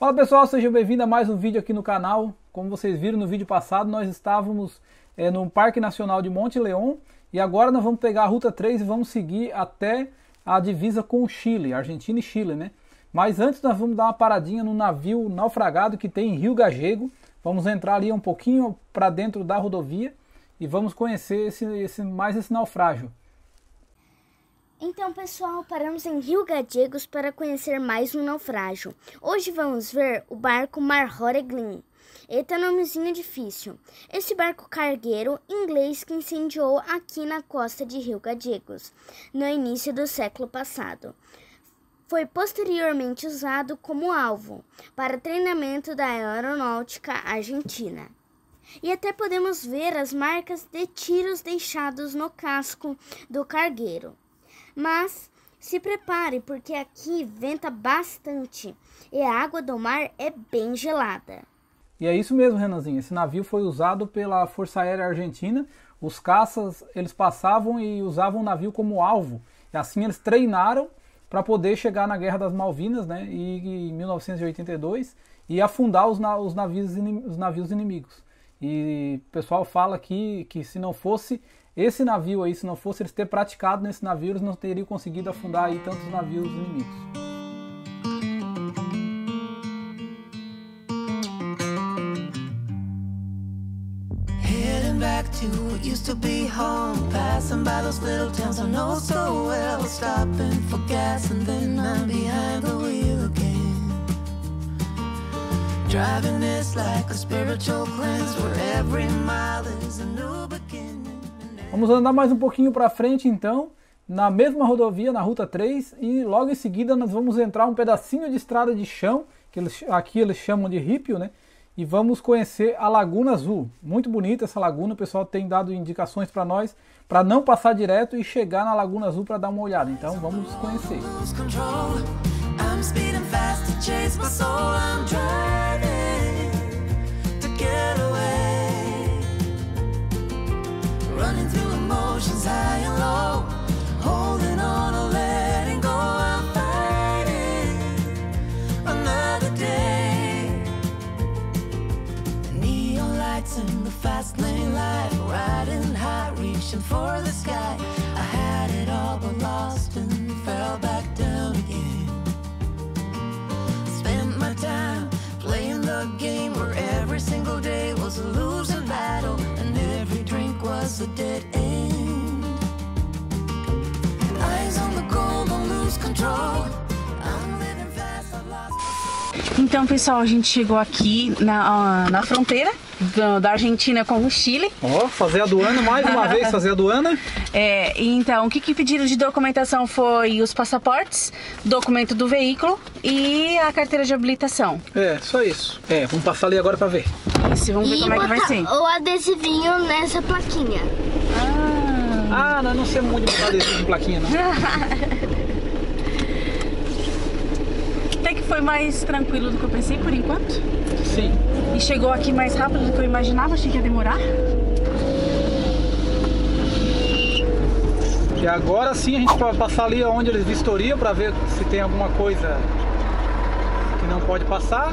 Fala pessoal, sejam bem-vindos a mais um vídeo aqui no canal. Como vocês viram no vídeo passado, nós estávamos no Parque Nacional de Monte León e agora nós vamos pegar a Ruta 3 e vamos seguir até a divisa com o Chile, Argentina e Chile, né? Mas antes nós vamos dar uma paradinha no navio naufragado que tem em Río Gallegos. Vamos entrar ali um pouquinho para dentro da rodovia e vamos conhecer mais esse naufrágio. Então pessoal, paramos em Río Gallegos para conhecer mais um naufrágio. Hoje vamos ver o barco Mar Horeglin. Eita, nomezinho difícil. Esse barco cargueiro inglês que incendiou aqui na costa de Río Gallegos, no início do século passado. Foi posteriormente usado como alvo para treinamento da aeronáutica argentina. E até podemos ver as marcas de tiros deixados no casco do cargueiro. Mas se prepare, porque aqui venta bastante e a água do mar é bem gelada. E é isso mesmo, Renanzinho. Esse navio foi usado pela Força Aérea Argentina. Os caças, eles passavam e usavam o navio como alvo. E assim eles treinaram para poder chegar na Guerra das Malvinas, né, em 1982, e afundar os navios inimigos. E o pessoal fala que se não fosse esse navio aí, se não fosse eles ter praticado nesse navio, eles não teriam conseguido afundar aí tantos navios inimigos. Vamos andar mais um pouquinho para frente então, na mesma rodovia, na Ruta 3, e logo em seguida nós vamos entrar um pedacinho de estrada de chão, que aqui eles chamam de ripio, né? E vamos conhecer a Laguna Azul. Muito bonita essa laguna, o pessoal tem dado indicações para nós, para não passar direto e chegar na Laguna Azul para dar uma olhada. Então vamos conhecer. Então pessoal, a gente chegou aqui na fronteira da Argentina com o Chile. Ó, fazer a aduana mais uma vez, fazer a aduana. Então, o que pediram de documentação foi os passaportes, documento do veículo e a carteira de habilitação. É, só isso. É, vamos passar ali agora pra ver. Isso, vamos ver como é que vai ser. O adesivinho nessa plaquinha. Ah, nós não somos muito de adesivo de plaquinha, não. Até que foi mais tranquilo do que eu pensei por enquanto. Sim. E chegou aqui mais rápido do que eu imaginava, achei que ia demorar. E agora sim a gente pode passar ali onde eles vistoriam para ver se tem alguma coisa que não pode passar.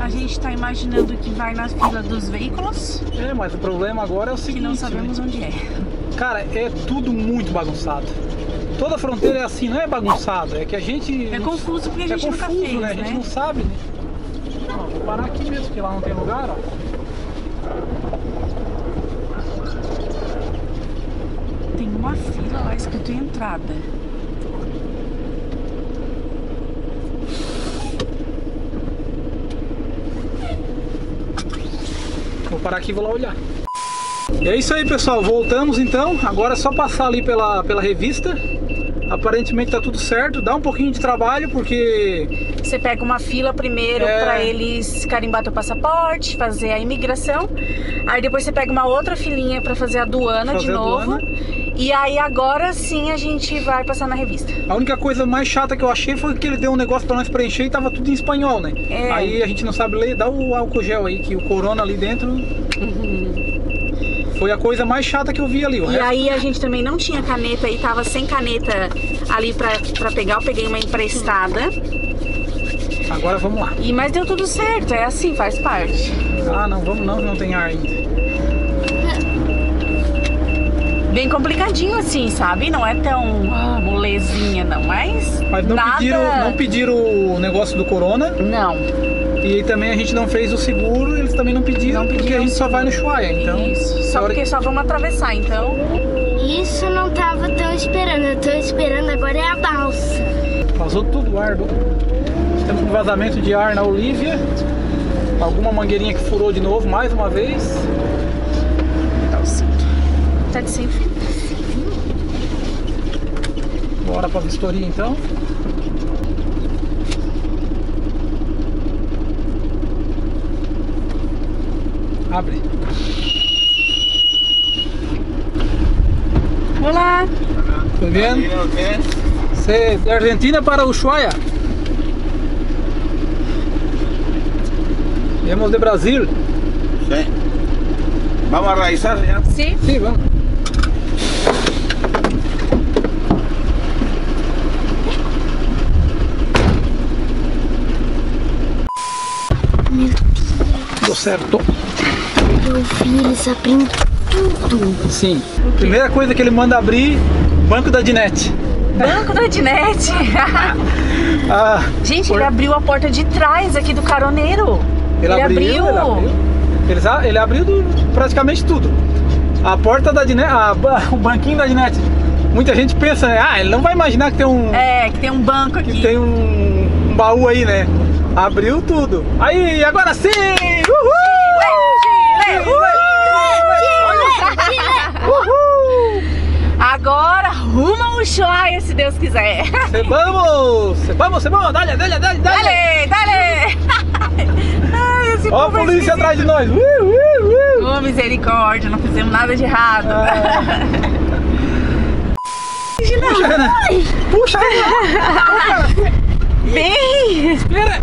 A gente está imaginando que vai na fila dos veículos. É, mas o problema agora é o seguinte, que não sabemos onde é. Cara, é tudo muito bagunçado. Toda fronteira é assim, não é bagunçado, é que a gente... É confuso porque a gente nunca fez, né? A gente não sabe, né? Não, vou parar aqui mesmo, porque lá não tem lugar, ó. Tem uma fila lá escrito entrada. Vou parar aqui e vou lá olhar. E é isso aí, pessoal, voltamos então. Agora é só passar ali pela revista. Aparentemente tá tudo certo, dá um pouquinho de trabalho porque... Você pega uma fila primeiro para eles carimbar teu passaporte, fazer a imigração. Aí depois você pega uma outra filinha para fazer a aduana de novo. E aí agora sim a gente vai passar na revista. A única coisa mais chata que eu achei foi que ele deu um negócio pra nós preencher e tava tudo em espanhol, né? É. Aí a gente não sabe ler, dá o álcool gel aí, que o corona ali dentro... Foi a coisa mais chata que eu vi ali. E aí a gente também não tinha caneta e tava sem caneta ali pra pegar. Eu peguei uma emprestada. Agora vamos lá. E mas deu tudo certo, é assim, faz parte. Ah, não, vamos não, não tem ar ainda. Bem complicadinho assim, sabe? Não é tão molezinha não, mas não, nada... não pediram o negócio do corona. Não. E também a gente não fez o seguro, eles também não pediram porque a gente só vai no Ushuaia, então... Isso, só porque só vamos atravessar, então... Isso eu não tava tão esperando, eu tô esperando agora é a balsa. Vazou tudo o ar, do... Temos um vazamento de ar na Olívia, alguma mangueirinha que furou de novo, mais uma vez. Tá de sem fim. Bora pra vistoria então. Abre. Olá. Tudo bem? Você da Argentina para Ushuaia? Viemos de Brasil. Sim. Vamos arraizar já? Sim. Sim, vamos. Deu certo. Eu vi, eles abriram tudo. Sim. Primeira coisa que ele manda abrir, banco da dinete. Banco da dinete? Ah, gente, ele abriu a porta de trás aqui do caroneiro. Ele abriu praticamente tudo. A porta da dinete, o banquinho da dinete. Muita gente pensa, né? Ah, ele não vai imaginar que tem um... É, que tem um banco aqui. Que tem um baú aí, né? Abriu tudo. Aí, agora sim! Uhul! Uhul! Agora rumo ao Ushuaia, se Deus quiser. Vamos! Dale! Ó a polícia atrás de nós! Oh, misericórdia, não fizemos nada de errado. Puxa! Vem! Espera!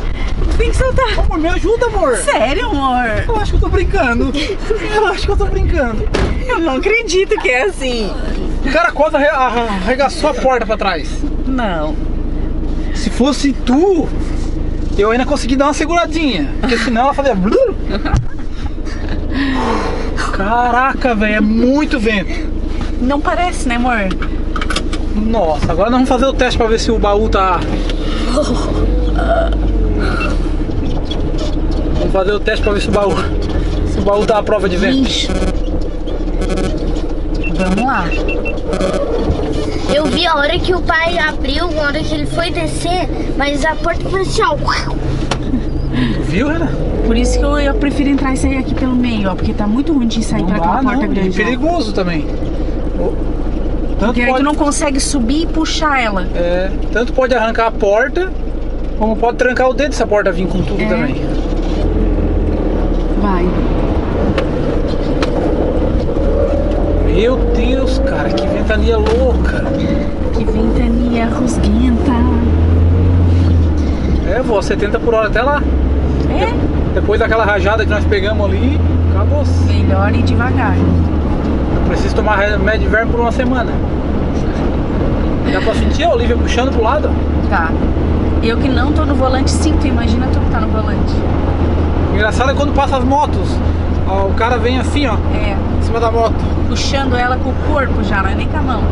Tem que soltar. Amor, me ajuda, amor. Sério, amor? Eu acho que eu tô brincando. Eu não acredito que é assim. O cara quase arregaçou a porta pra trás. Não. Se fosse tu, eu ainda consegui dar uma seguradinha. Porque senão ela fazia... Caraca, velho, é muito vento. Não parece, né, amor? Nossa, agora nós vamos fazer o teste pra ver se o baú tá... Vamos fazer o teste para ver se o baú dá a prova de vento. Ixi. Vamos lá. Eu vi a hora que o pai abriu, a hora que ele foi descer, mas a porta foi assim, ó. Viu, Ana? Por isso que eu prefiro entrar e sair aqui pelo meio, ó, porque tá muito ruim de sair para aquela porta grande. É perigoso também. Porque aí tu não consegue subir e puxar ela. É, tanto pode arrancar a porta, como pode trancar o dedo se a porta vir com tudo também. Vai. Meu Deus, cara, que ventania louca. Que ventania rusguenta. É, vó, 70 por hora até lá. É? Depois daquela rajada que nós pegamos ali, acabou. Melhor ir devagar. Eu preciso tomar remédio verme por uma semana. Dá pra sentir a Olívia puxando pro lado? Tá. Eu que não tô no volante sinto, imagina tu que tá no volante. Engraçado é quando passa as motos, ó, o cara vem assim, ó, em cima da moto. Puxando ela com o corpo já, não é nem com a mão.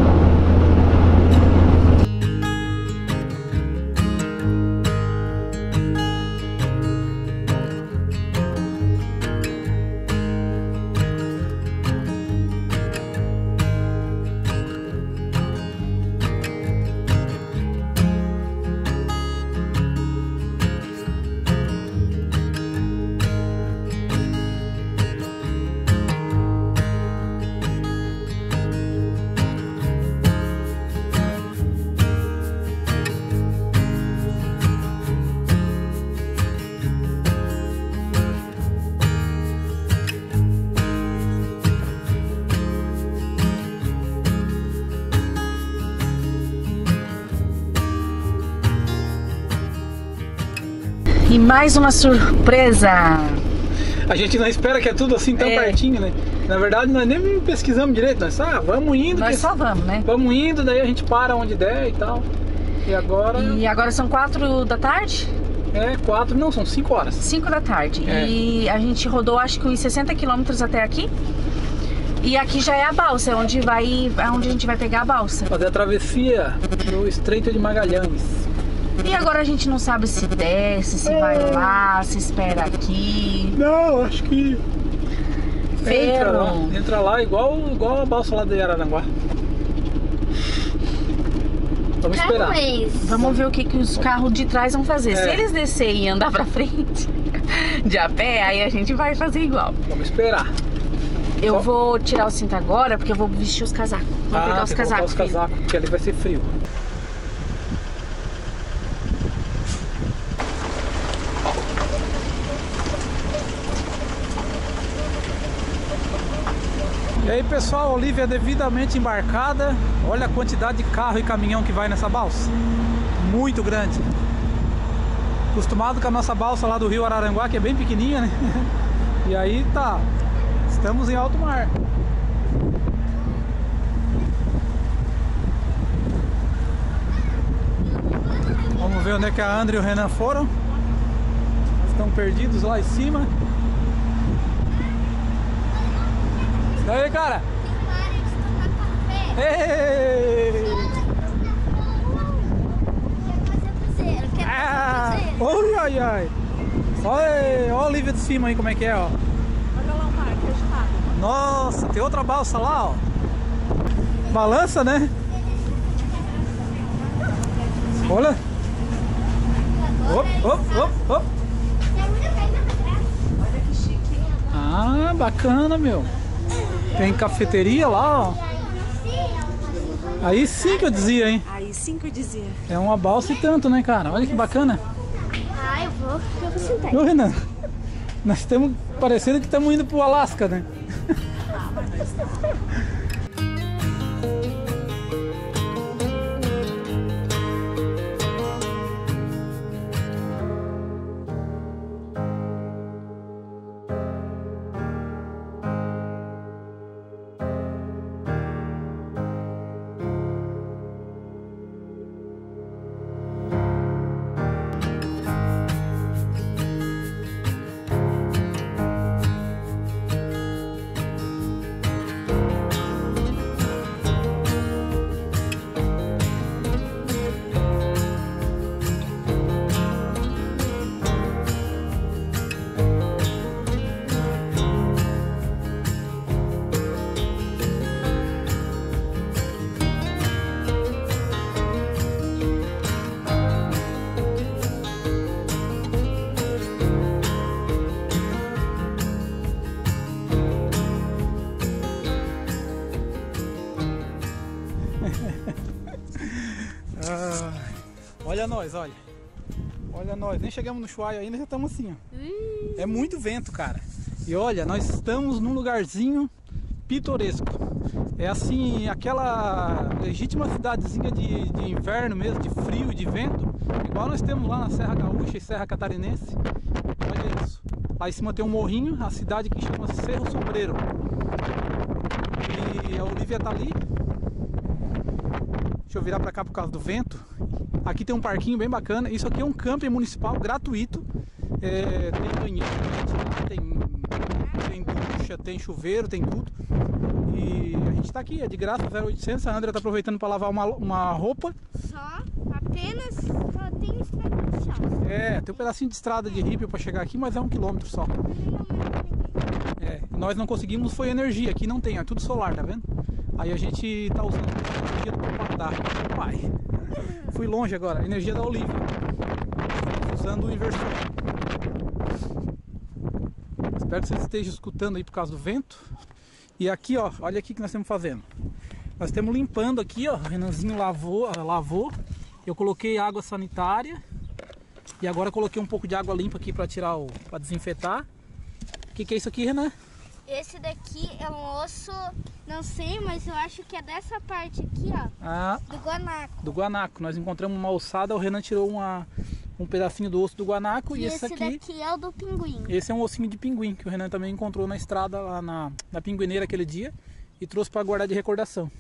E mais uma surpresa! A gente não espera que é tudo assim tão pertinho, né? Na verdade, nós nem pesquisamos direito, nós só vamos indo. Nós só vamos, né? Vamos indo, daí a gente para onde der e tal. E agora são 4 da tarde? É, 4, não, são 5 horas. 5 da tarde. É. E a gente rodou acho que uns 60 quilômetros até aqui. E aqui já é a balsa, é onde a gente vai pegar a balsa. Fazer a travessia no Estreito de Magalhães. E agora a gente não sabe se desce, se vai lá, se espera aqui. Não, acho que... Entra lá igual a balsa lá de Aranaguá. Vamos esperar. Vamos ver o que os carros de trás vão fazer. É. Se eles descerem e andar pra frente de a pé, aí a gente vai fazer igual. Vamos esperar. Eu vou tirar o cinto agora, porque eu vou vestir os casacos. Vou pegar os casacos. Os casacos, porque ali vai ser frio. E aí pessoal, a Olívia é devidamente embarcada. Olha a quantidade de carro e caminhão que vai nessa balsa. Muito grande. Acostumado com a nossa balsa lá do Rio Araranguá, que é bem pequenininha, né? E aí tá, estamos em alto mar. Vamos ver onde é que a Andra e o Renan foram. Estão perdidos lá em cima. E aí, cara? Ei! Oi, ai, ai! Olha a Olívia de cima aí como é que é, ó. Olha lá o mar, que agitado. Nossa, tem outra balsa lá, ó. Balança, né? Olha! Op, op, op, op. Olha que chique. Ah, bacana, meu. Tem cafeteria lá, ó. Aí sim que eu dizia, hein? Aí sim que eu dizia. É uma balsa e tanto, né, cara? Olha que bacana. Ah, eu vou sentar. Ô, Renan, nós estamos parecendo que estamos indo pro Alasca, né? Ah, mas... Olha nós, olha. Olha nós. Nem chegamos no Ushuaia ainda, já estamos assim, ó. É muito vento, cara. E olha, nós estamos num lugarzinho pitoresco. É assim, aquela legítima cidadezinha de inverno mesmo, de frio, de vento. Igual nós temos lá na Serra Gaúcha e Serra Catarinense. Olha isso. Lá em cima tem um morrinho, a cidade que chama Cerro Sobrero. E a Olívia tá ali. Deixa eu virar pra cá por causa do vento. Aqui tem um parquinho bem bacana. Isso aqui é um camping municipal gratuito. É, tem banheiro, tem ducha, tem chuveiro, tem tudo. E a gente tá aqui, é de graça, 0800. A Andra tá aproveitando para lavar uma roupa. Só tem um pedacinho de estrada. É, tem um pedacinho de estrada de rípio para chegar aqui, mas é 1 quilômetro só. É, nós não conseguimos, foi energia. Aqui não tem, é tudo solar, tá vendo? Aí a gente tá usando a energia do papai. Fui longe agora, a energia da Olívia. Usando o inversor. Espero que vocês estejam escutando aí por causa do vento. E aqui, ó, olha aqui que nós estamos fazendo. Nós estamos limpando aqui, ó. O Renanzinho lavou. Eu coloquei água sanitária. E agora coloquei um pouco de água limpa aqui para desinfetar. O que é isso aqui, Renan? Esse daqui é um osso, não sei, mas eu acho que é dessa parte aqui, ó, do guanaco. Do guanaco, nós encontramos uma ossada, o Renan tirou um pedacinho do osso do guanaco e esse aqui... Esse daqui é o do pinguim. Esse é um ossinho de pinguim, que o Renan também encontrou na estrada, lá na pinguineira aquele dia, e trouxe para guardar de recordação.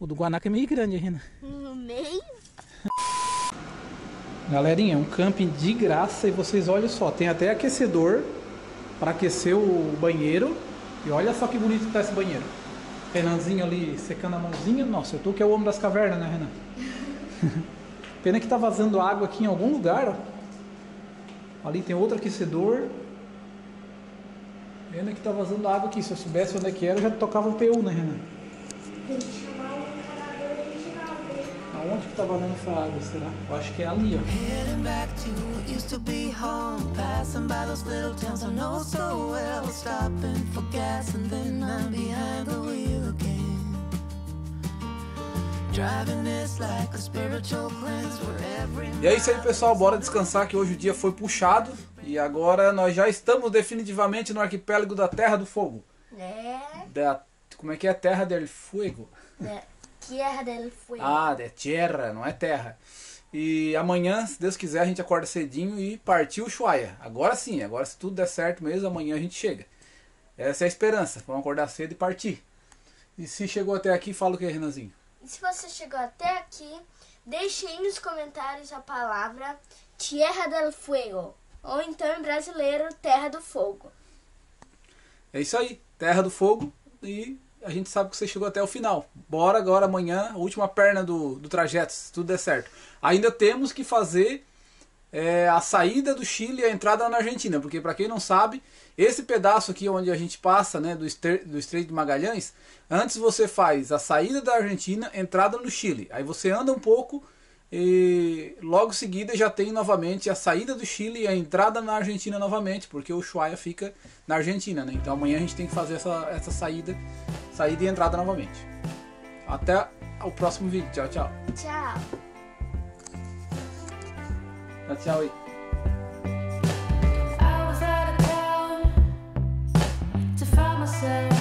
O do guanaco é meio grande, Renan. No meio? Galerinha, é um camping de graça e vocês olham só, tem até aquecedor para aquecer o banheiro. E olha só que bonito que tá esse banheiro. Renanzinho ali secando a mãozinha. Nossa, eu tô que é o homem das cavernas, né, Renan? Pena que tá vazando água aqui em algum lugar, ó. Ali tem outro aquecedor. Pena que tá vazando água aqui. Se eu soubesse onde é que era, eu já tocava o PU, né, Renan? Tem que chamar o encanador original dele. Aonde que tá vazando essa água, será? Eu acho que é ali, ó. E é isso aí, pessoal. Bora descansar que hoje o dia foi puxado. E agora nós já estamos definitivamente no arquipélago da Terra do Fogo. É. Como é que é? Terra del Fuego? É. Tierra del Fuego. Ah, é Tierra, não é terra. E amanhã, se Deus quiser, a gente acorda cedinho e partiu Ushuaia. Agora sim, agora se tudo der certo mesmo, amanhã a gente chega. Essa é a esperança. Vamos acordar cedo e partir. E se chegou até aqui, fala o que, Renanzinho? E se você chegou até aqui, deixe aí nos comentários a palavra Tierra del Fuego. Ou então em brasileiro, Terra do Fogo. É isso aí, Terra do Fogo. E a gente sabe que você chegou até o final. Bora agora amanhã, a última perna do trajeto, se tudo der certo. Ainda temos que fazer a saída do Chile e a entrada na Argentina. Porque para quem não sabe, esse pedaço aqui onde a gente passa, né, do Estreito de Magalhães. Antes você faz a saída da Argentina, entrada no Chile. Aí você anda um pouco e logo em seguida já tem novamente a saída do Chile e a entrada na Argentina novamente, porque o Ushuaia fica na Argentina, né? Então amanhã a gente tem que fazer essa saída e entrada novamente. Até o próximo vídeo. Tchau, tchau. Tchau. Tchau, tchau aí.